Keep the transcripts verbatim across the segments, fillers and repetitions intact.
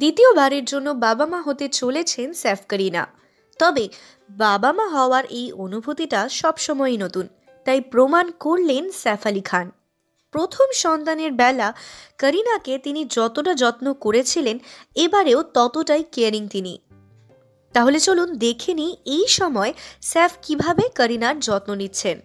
দ্বিতীয়বারের জন্য বাবা মা হতে চলেছেন সৈফ কারিনা। তবে বাবা মা হওয়ার এই অনুভূতিটা সবসময়ই নতুন, তাই প্রমাণ করলেন সৈফ আলী খান। প্রথম সন্তানের বেলা কারিনাকে তিনি যতটা যত্ন করেছিলেন এবারেও ততটাই কেয়ারিং তিনি। তাহলে চলুন দেখে নিই এই সময় সৈফ কিভাবে কারিনার যত্ন নিচ্ছেন।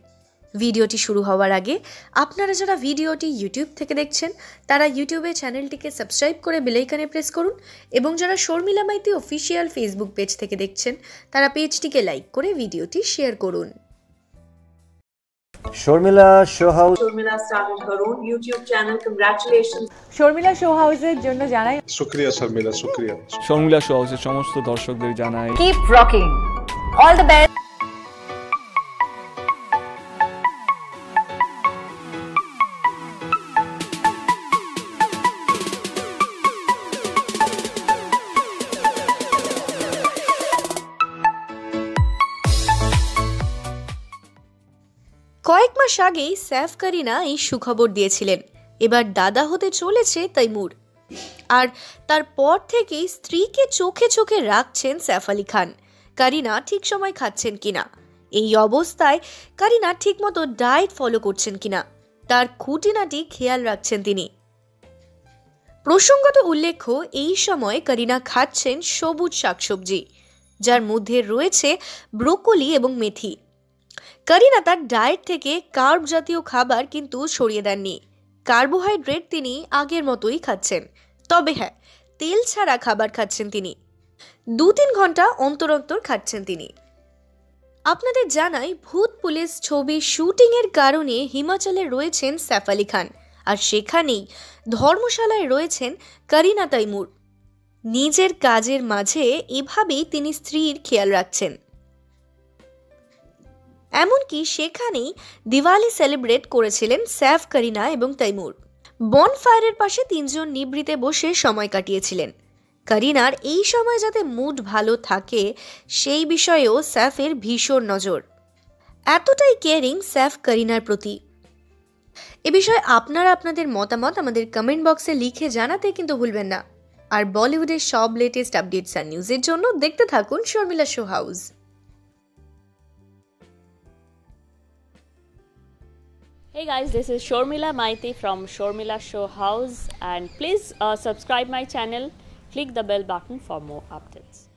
ভিডিওটি শুরু হওয়ার আগে আপনারা যারা ভিডিওটি ইউটিউব থেকে দেখছেন তারা ইউটিউবে চ্যানেলটিকে সাবস্ক্রাইব করে বেল আইকনে প্রেস করুন, এবং যারা Sharmila Maiti official Facebook page থেকে দেখছেন তারা পেজটিকে লাইক করে ভিডিওটি শেয়ার করুন। শর্মিলা শোহাউস শর্মিলা স্টার্ট করুন ইউটিউব চ্যানেল। কংগ্রাচুলেশনস শর্মিলা শোহাউসের জন্য জানাই শুকরিয়া। শর্মিলা শুকরিয়া। শর্মিলা শোহাউসের সমস্ত দর্শকদের জানাই keep rocking, all the best. কয়েক মাস আগেই সৈফ কারিনা এই সুখবর দিয়েছিলেন, এবার দাদা হতে চলেছে তৈমুর। আর তারপর থেকেই স্ত্রীকে চোখে চোখে রাখছেন সৈফ আলী খান, কারিনা ঠিক সময় খাচ্ছেন কিনা, এই অবস্থায় কারিনা ঠিকমতো ডায়েট ফলো করছেন কিনা তার খুঁটিনাটি খেয়াল রাখছেন তিনি। প্রসঙ্গত উল্লেখ্য, এই সময় কারিনা খাচ্ছেন সবুজ শাকসবজি, যার মধ্যে রয়েছে ব্রোকলি এবং মেথি। কারিনা তার ডায়েট থেকে কার্ব জাতীয় খাবার কিন্তু সরিয়ে দেননি, কার্বোহাইড্রেট তিনি আগের মতোই খাচ্ছেন। তবে হ্যাঁ, তেল ছাড়া খাবার খাচ্ছেন তিনি, দু তিন ঘন্টা অন্তর অন্তর খাচ্ছেন তিনি। আপনাদের জানাই, ভূত পুলিশ ছবি শুটিংয়ের কারণে হিমাচলে রয়েছেন সৈফ আলী খান, আর সেখানেই ধর্মশালায় রয়েছেন কারিনা তৈমুর। নিজের কাজের মাঝে এভাবেই তিনি স্ত্রীর খেয়াল রাখছেন, এমনকি সেখানেই দিওয়ালি সেলিব্রেট করেছিলেন সৈফ কারিনা এবং তৈমুর। বনফায়ারের পাশে তিনজন নিভৃতে বসে সময় কাটিয়েছিলেন। কারিনার এই সময় যাতে মুড ভালো থাকে সেই বিষয়েও সৈফের ভীষণ নজর, এতটাই কেয়ারিং সৈফ কারিনার প্রতি। এ বিষয়ে আপনারা আপনাদের মতামত আমাদের কমেন্ট বক্সে লিখে জানাতে কিন্তু ভুলবেন না। আর বলিউডের সব লেটেস্ট আপডেটস আর নিউজের জন্য দেখতে থাকুন Sharmila show house. Hey guys, this is Sharmila Maity from Sharmila Showhouse, and please uh, subscribe my channel, click the bell button for more updates.